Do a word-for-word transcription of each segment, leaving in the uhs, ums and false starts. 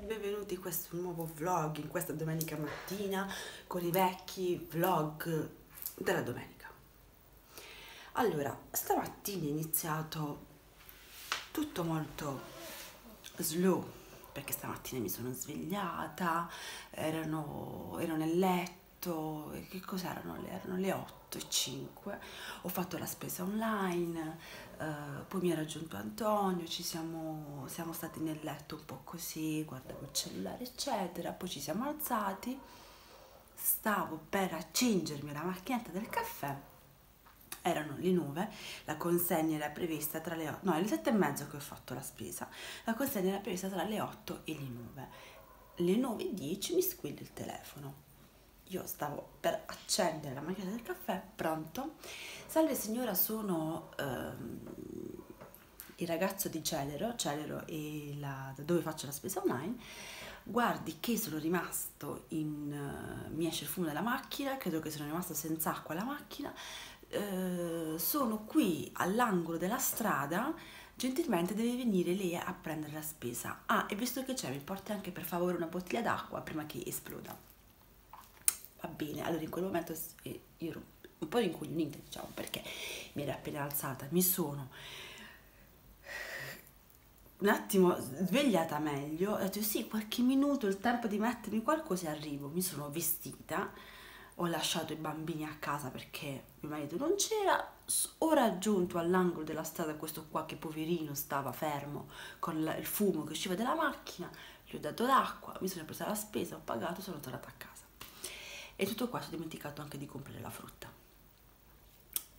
Benvenuti in questo nuovo vlog, in questa domenica mattina con i vecchi vlog della domenica. Allora, stamattina è iniziato tutto molto slow, perché stamattina mi sono svegliata, erano, ero nel letto. Che cos'erano? Erano le otto e cinque, ho fatto la spesa online, eh, poi mi ha raggiunto Antonio, ci siamo, siamo stati nel letto un po' così, guardavo il cellulare eccetera, poi ci siamo alzati, stavo per accingermi la macchinetta del caffè, erano le nove, la consegna era prevista tra le otto, no, è le sette e mezzo che ho fatto la spesa, la consegna era prevista tra le otto e le nove, le nove e dieci mi squilla il telefono. Io stavo per accendere la macchinetta del caffè, pronto. Salve signora, sono ehm, il ragazzo di Celero, Celero è la, dove faccio la spesa online. Guardi che sono rimasto in... Eh, mi esce il fumo della macchina, credo che sono rimasto senza acqua la macchina. Eh, sono qui all'angolo della strada, gentilmente deve venire lei a prendere la spesa. Ah, e visto che c'è, mi porti anche per favore una bottiglia d'acqua prima che esploda. Va bene, allora in quel momento io ero un po' rincoglionita, diciamo, perché mi era appena alzata, mi sono un attimo svegliata meglio, ho detto sì, qualche minuto, il tempo di mettermi qualcosa e arrivo, mi sono vestita, ho lasciato i bambini a casa perché mio marito non c'era, ho raggiunto all'angolo della strada questo qua che poverino stava fermo con il fumo che usciva dalla macchina, gli ho dato l'acqua, mi sono presa la spesa, ho pagato, sono tornata a casa. E tutto qua, ho dimenticato anche di comprare la frutta.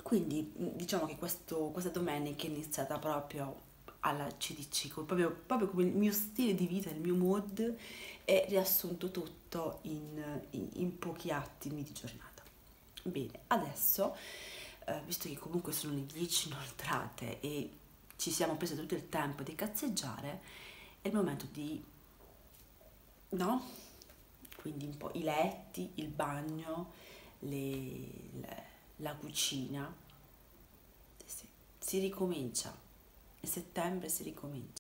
Quindi diciamo che questo, questa domenica è iniziata proprio alla C D C, proprio, proprio come il mio stile di vita, il mio mood, è riassunto tutto in, in, in pochi attimi di giornata. Bene, adesso, eh, visto che comunque sono le dieci inoltrate e ci siamo presi tutto il tempo di cazzeggiare, è il momento di... no? Quindi un po' i letti, il bagno, le, le, la cucina, si, si ricomincia, a settembre si ricomincia.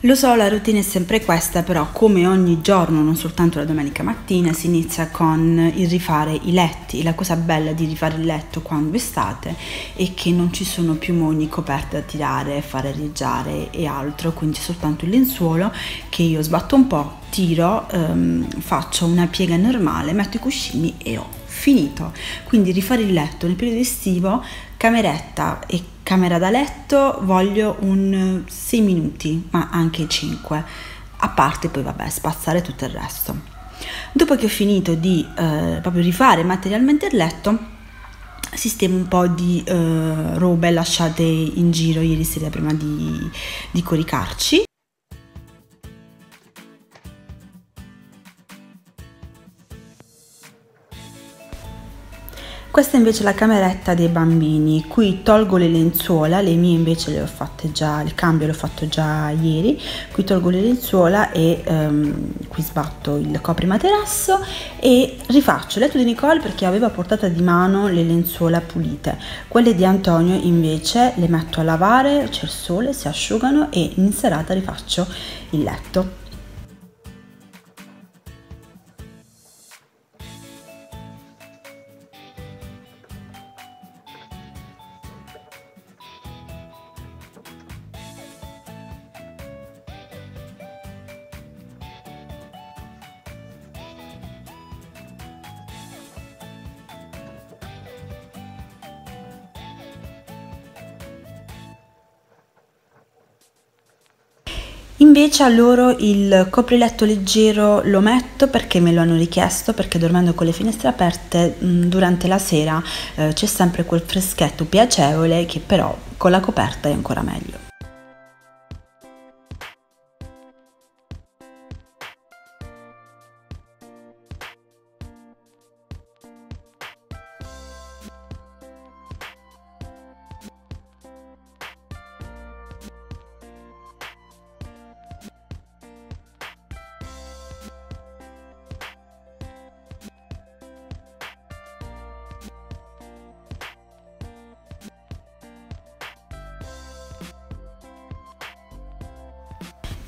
Lo so, la routine è sempre questa, però come ogni giorno, non soltanto la domenica mattina, si inizia con il rifare i letti. La cosa bella di rifare il letto quando è estate è che non ci sono piumoni, coperte da tirare, fare riggiare e altro, quindi soltanto il lenzuolo che io sbatto un po', tiro, ehm, faccio una piega normale, metto i cuscini e ho finito. Quindi rifare il letto nel periodo estivo, cameretta e camera da letto, voglio un sei minuti, ma anche cinque, a parte poi vabbè spazzare tutto il resto. Dopo che ho finito di eh, proprio rifare materialmente il letto, sistemo un po' di eh, robe lasciate in giro ieri sera prima di, di coricarci. Questa è invece la cameretta dei bambini, qui tolgo le lenzuola, le mie invece le ho fatte già, il cambio l'ho fatto già ieri, qui tolgo le lenzuola e um, qui sbatto il coprimaterasso e rifaccio il letto di Nicole perché aveva portata di mano le lenzuola pulite, quelle di Antonio invece le metto a lavare, c'è il sole, si asciugano e in serata rifaccio il letto. Invece a loro il copriletto leggero lo metto perché me lo hanno richiesto, perché dormendo con le finestre aperte mh, durante la sera eh, c'è sempre quel freschetto piacevole che però con la coperta è ancora meglio.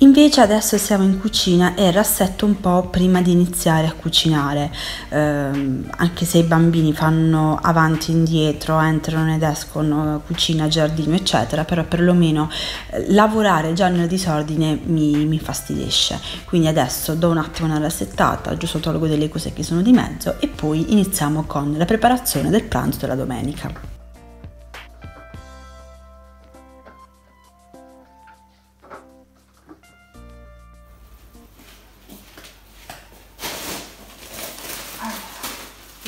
Invece adesso siamo in cucina e rassetto un po' prima di iniziare a cucinare, eh, anche se i bambini fanno avanti e indietro, entrano ed escono, cucina, giardino eccetera, però perlomeno eh, lavorare già nel disordine mi, mi fastidisce, quindi adesso do un attimo una rassettata, giusto tolgo delle cose che sono di mezzo e poi iniziamo con la preparazione del pranzo della domenica.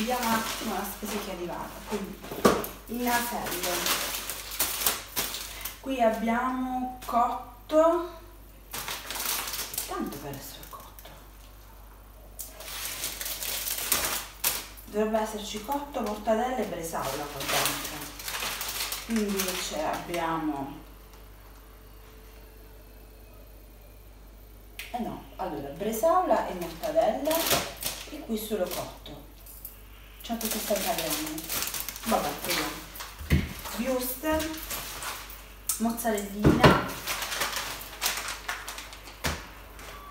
Vediamo un attimo la spesa che è arrivata, quindi il nasello, qui abbiamo cotto, tanto per essere cotto, dovrebbe esserci cotto, mortadella e bresaola qua dentro, invece abbiamo, eh no, allora bresaola e mortadella e qui solo cotto. centosessanta grammi, vabbè, vediamo, wurstel, mozzarellina,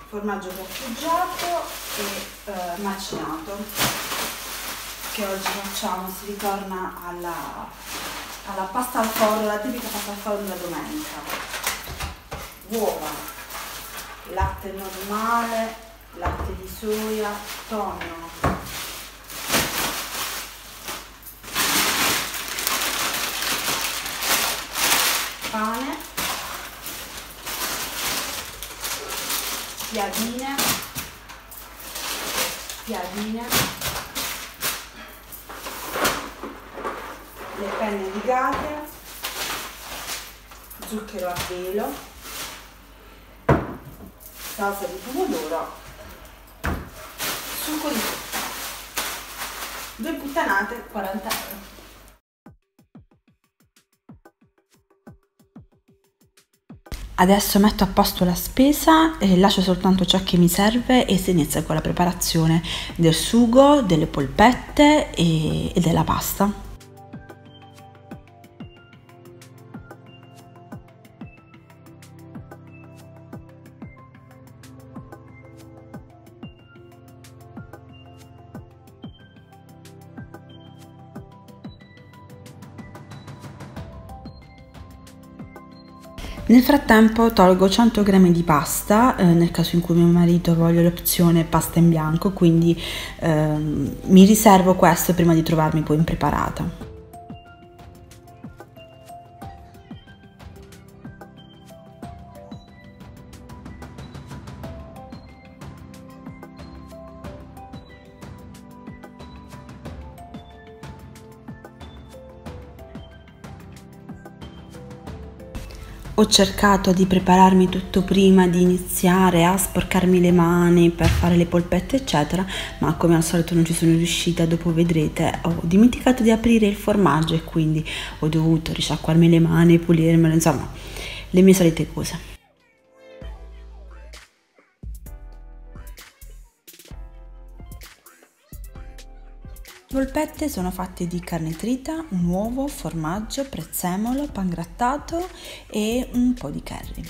formaggio grattugiato e eh, macinato, che oggi facciamo, si ritorna alla, alla pasta al forno, la tipica pasta al forno della domenica, uova, latte normale, latte di soia, tonno, pane, piadine, piadine, le penne rigate, zucchero a velo, salsa di pomodoro, succo di frutta, due puttanate, quaranta euro. Adesso metto a posto la spesa e lascio soltanto ciò che mi serve e si inizia con la preparazione del sugo, delle polpette e, e della pasta. Nel frattempo tolgo cento grammi di pasta, eh, nel caso in cui mio marito voglia l'opzione pasta in bianco, quindi eh, mi riservo questo prima di trovarmi poi impreparata. Ho cercato di prepararmi tutto prima di iniziare a sporcarmi le mani per fare le polpette eccetera, ma come al solito non ci sono riuscita, dopo vedrete. Ho dimenticato di aprire il formaggio e quindi ho dovuto risciacquarmi le mani, pulirmele, insomma le mie solite cose. Le polpette sono fatte di carne trita, un uovo, formaggio, prezzemolo, pangrattato e un po' di curry.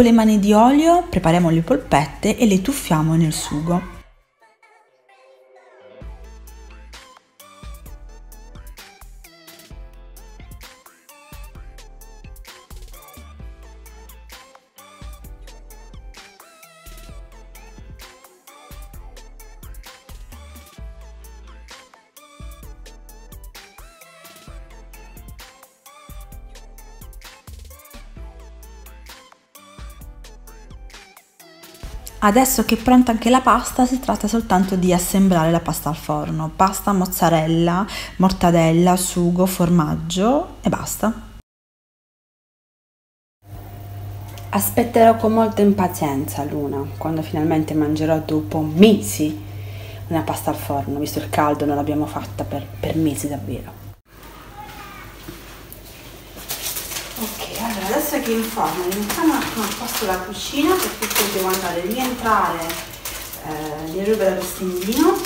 Con le mani di olio prepariamo le polpette e le tuffiamo nel sugo. Adesso che è pronta anche la pasta, si tratta soltanto di assemblare la pasta al forno. Pasta, mozzarella, mortadella, sugo, formaggio e basta. Aspetterò con molta impazienza l'una, quando finalmente mangerò dopo mesi una pasta al forno, visto il caldo non l'abbiamo fatta per, per mesi davvero. Ok, allora adesso che in forno mettiamo un attimo a posto la cucina, perché poi devo andare a rientrare eh, di rubare lo stendino.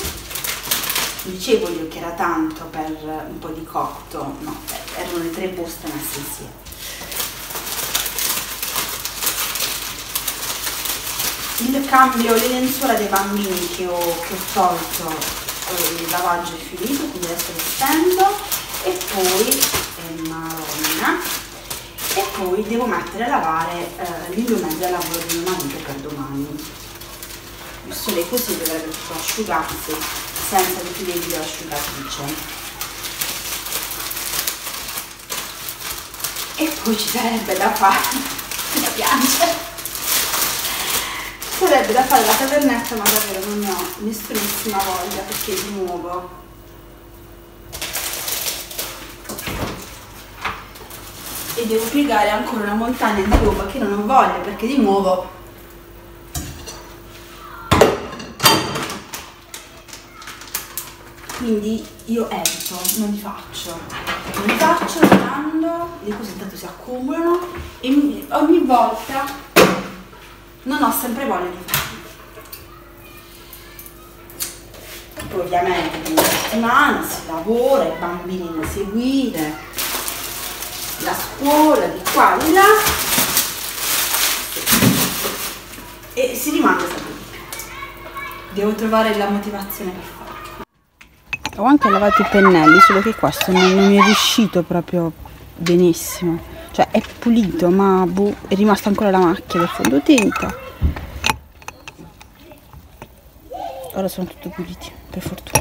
Dicevo io che era tanto per un po' di cotto, no, erano le tre buste messe insieme. Il cambio, le lenzuola dei bambini che ho, che ho tolto, il lavaggio è finito, quindi adesso lo stendo, e poi, eh, maronna, e poi devo mettere a lavare eh, l'indomani del lavoro di mio marito per domani. Visto lei così dovrebbe tutto asciugarsi senza l'utilizzo dell'asciugatrice. E poi ci sarebbe da fare la piancia. Sarebbe da fare la cavernetta, ma davvero non ne ho nessunissima voglia, perché di nuovo e devo piegare ancora una montagna di roba che non ho voglia, perché di nuovo quindi io evito, non li faccio non li faccio, li mando, le cose intanto si accumulano e ogni volta non ho sempre voglia di farlo. Poi ovviamente in settimana si lavora, i bambini da seguire, la scuola di qua e là, e si rimane sempre di più. Devo trovare la motivazione per farlo. Ho anche lavato i pennelli, solo che questo non mi è riuscito proprio benissimo. Cioè è pulito, ma boh, è rimasta ancora la macchia del fondotinta. Ora sono tutti puliti, per fortuna.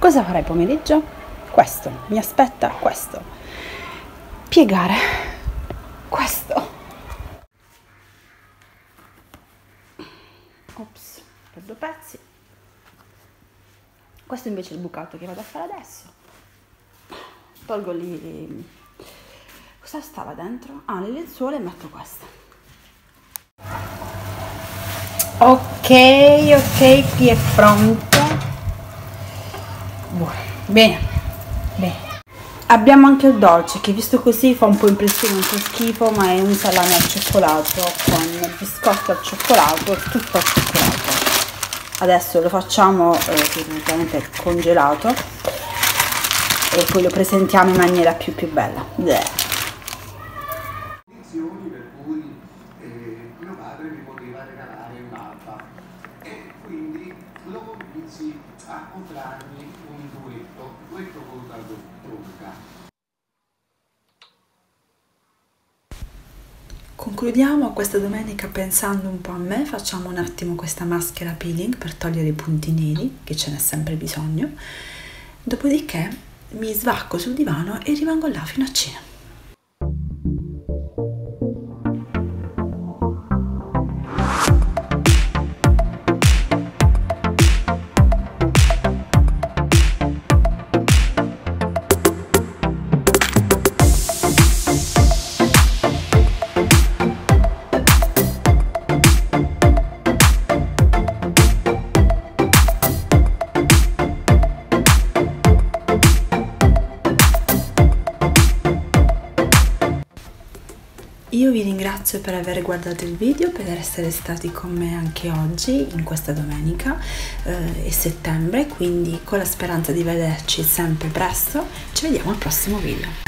Cosa farei pomeriggio? Questo, mi aspetta questo. Piegare questo. Ops, per due pezzi. Questo invece è il bucato che vado a fare adesso. Tolgo lì... Cosa stava dentro? Ah, le lenzuola, e metto questa. Ok, ok, qui è pronto. Bene, bene. Abbiamo anche il dolce che visto così fa un po' impressione, un po' schifo, ma è un salame al cioccolato con biscotti al cioccolato, tutto al cioccolato. Adesso lo facciamo eh, è congelato e poi lo presentiamo in maniera più più bella. Bleh. Concludiamo questa domenica pensando un po' a me, facciamo un attimo questa maschera peeling per togliere i punti neri, che ce n'è sempre bisogno, dopodiché mi svacco sul divano e rimango là fino a cena. Io vi ringrazio per aver guardato il video, per essere stati con me anche oggi, in questa domenica eh, e settembre, quindi con la speranza di vederci sempre presto. Ci vediamo al prossimo video.